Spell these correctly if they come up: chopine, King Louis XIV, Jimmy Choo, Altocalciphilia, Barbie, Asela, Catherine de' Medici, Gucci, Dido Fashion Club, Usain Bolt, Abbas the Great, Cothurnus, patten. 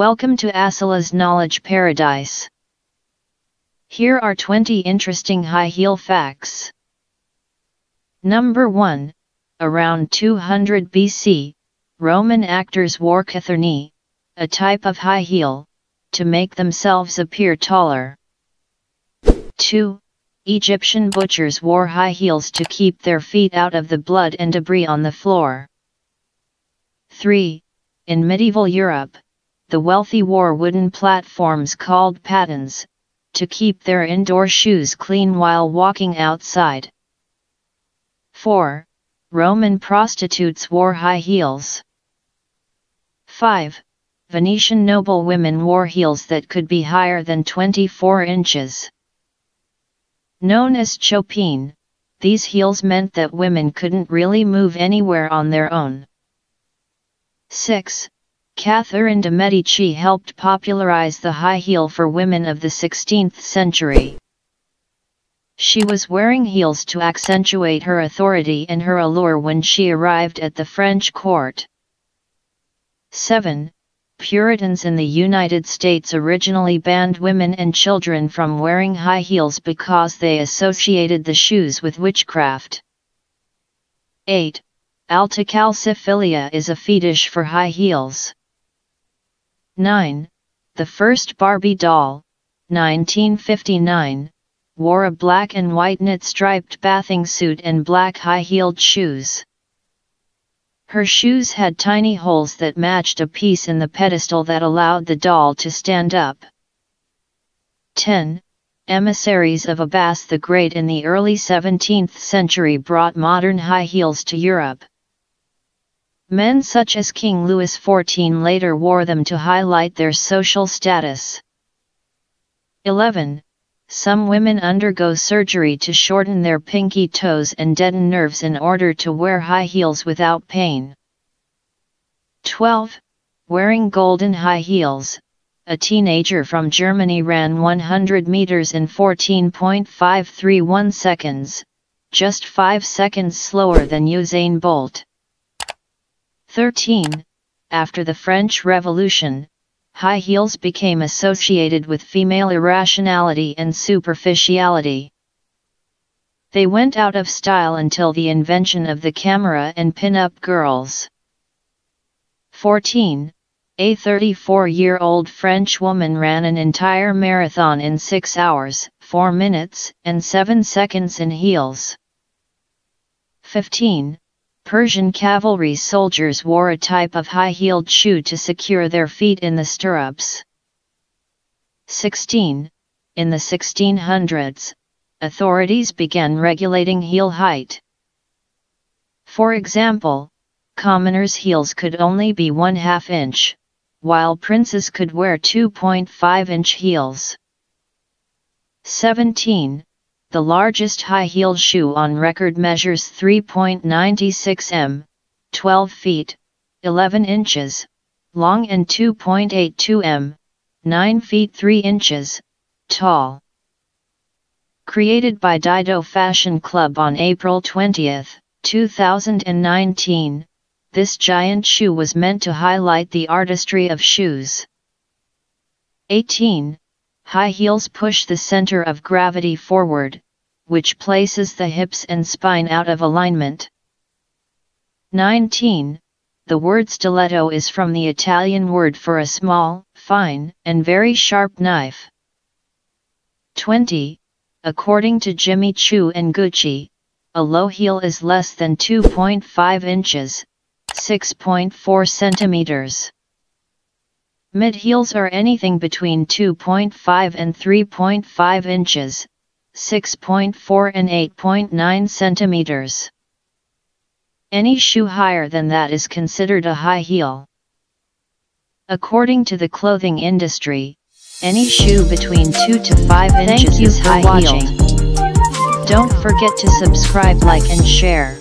Welcome to Asela's Knowledge Paradise. Here are 20 interesting high heel facts. Number 1. Around 200 BC, Roman actors wore cothurni, a type of high heel, to make themselves appear taller. 2. Egyptian butchers wore high heels to keep their feet out of the blood and debris on the floor. 3. In medieval Europe, the wealthy wore wooden platforms called pattens, to keep their indoor shoes clean while walking outside. 4. Roman prostitutes wore high heels. 5. Venetian noble women wore heels that could be higher than 24 inches. Known as chopine, these heels meant that women couldn't really move anywhere on their own. 6. Catherine de' Medici helped popularize the high heel for women of the 16th century. She was wearing heels to accentuate her authority and her allure when she arrived at the French court. 7. Puritans in the United States originally banned women and children from wearing high heels because they associated the shoes with witchcraft. 8. Altocalciphilia is a fetish for high heels. 9. The first Barbie doll, 1959, wore a black and white knit striped bathing suit and black high-heeled shoes. Her shoes had tiny holes that matched a piece in the pedestal that allowed the doll to stand up. 10. Emissaries of Abbas the Great in the early 17th century brought modern high heels to Europe. Men such as King Louis XIV later wore them to highlight their social status. 11. Some women undergo surgery to shorten their pinky toes and deaden nerves in order to wear high heels without pain. 12. Wearing golden high heels, a teenager from Germany ran 100 meters in 14.531 seconds, just 5 seconds slower than Usain Bolt. 13. After the French Revolution, high heels became associated with female irrationality and superficiality. They went out of style until the invention of the camera and pin-up girls. 14. A 34-year-old French woman ran an entire marathon in 6 hours, 4 minutes, and 7 seconds in heels. 15. Persian cavalry soldiers wore a type of high-heeled shoe to secure their feet in the stirrups. 16. In the 1600s, authorities began regulating heel height. For example, commoners' heels could only be 1/2 inch. While princes could wear 2.5-inch heels. 17. The largest high-heel shoe on record measures 3.96 m, 12 feet, 11 inches, long and 2.82 m, 9 feet 3 inches, tall. Created by Dido Fashion Club on April 20, 2019, this giant shoe was meant to highlight the artistry of shoes. 18. High heels push the center of gravity forward, which places the hips and spine out of alignment. 19. The word stiletto is from the Italian word for a small, fine, and very sharp knife. 20. According to Jimmy Choo and Gucci, a low heel is less than 2.5 inches. 6.4 centimeters. Mid heels are anything between 2.5 and 3.5 inches, 6.4 and 8.9 centimeters. Any shoe higher than that is considered a high heel. According to the clothing industry, any shoe between 2 to 5 inches is high heeled. Don't forget to subscribe, like, and share.